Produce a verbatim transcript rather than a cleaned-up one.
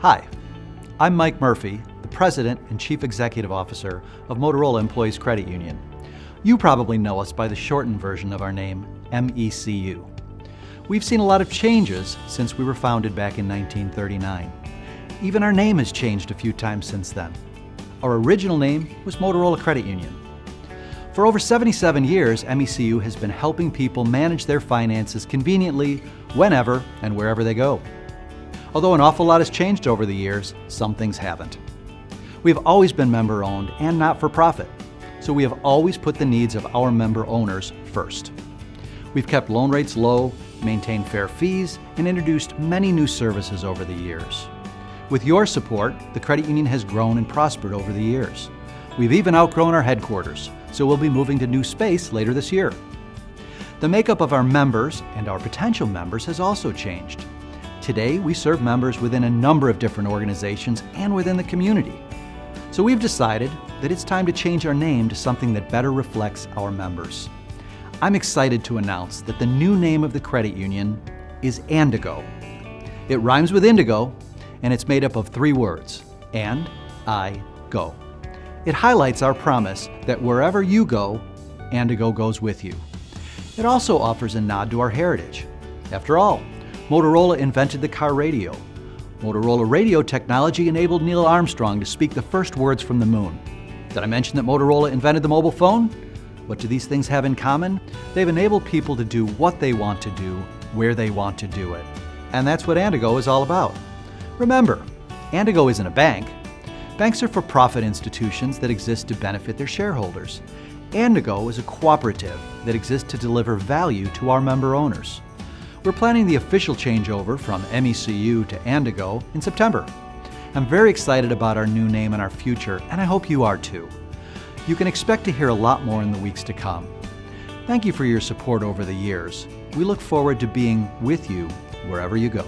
Hi, I'm Mike Murphy, the President and Chief Executive Officer of Motorola Employees Credit Union. You probably know us by the shortened version of our name, M E C U. We've seen a lot of changes since we were founded back in nineteen thirty-nine. Even our name has changed a few times since then. Our original name was Motorola Credit Union. For over seventy-seven years, M E C U has been helping people manage their finances conveniently, whenever and wherever they go. Although an awful lot has changed over the years, some things haven't. We've always been member-owned and not-for-profit, so we have always put the needs of our member owners first. We've kept loan rates low, maintained fair fees, and introduced many new services over the years. With your support, the credit union has grown and prospered over the years. We've even outgrown our headquarters, so we'll be moving to new space later this year. The makeup of our members and our potential members has also changed. Today, we serve members within a number of different organizations and within the community. So we've decided that it's time to change our name to something that better reflects our members. I'm excited to announce that the new name of the credit union is Andigo. It rhymes with indigo, and it's made up of three words, and, I, go. It highlights our promise that wherever you go, Andigo goes with you. It also offers a nod to our heritage. After all, Motorola invented the car radio. Motorola radio technology enabled Neil Armstrong to speak the first words from the moon. Did I mention that Motorola invented the mobile phone? What do these things have in common? They've enabled people to do what they want to do, where they want to do it. And that's what Andigo is all about. Remember, Andigo isn't a bank. Banks are for-profit institutions that exist to benefit their shareholders. Andigo is a cooperative that exists to deliver value to our member owners. We're planning the official changeover from M E C U to Andigo in September. I'm very excited about our new name and our future, and I hope you are too. You can expect to hear a lot more in the weeks to come. Thank you for your support over the years. We look forward to being with you wherever you go.